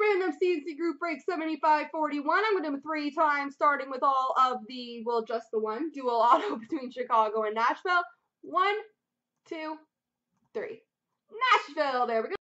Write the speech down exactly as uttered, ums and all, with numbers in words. Random C N C Group Break seventy-five forty-one. I'm going to do them three times, starting with all of the, well, just the one, dual auto between Chicago and Nashville. One, two, three. Nashville, there we go.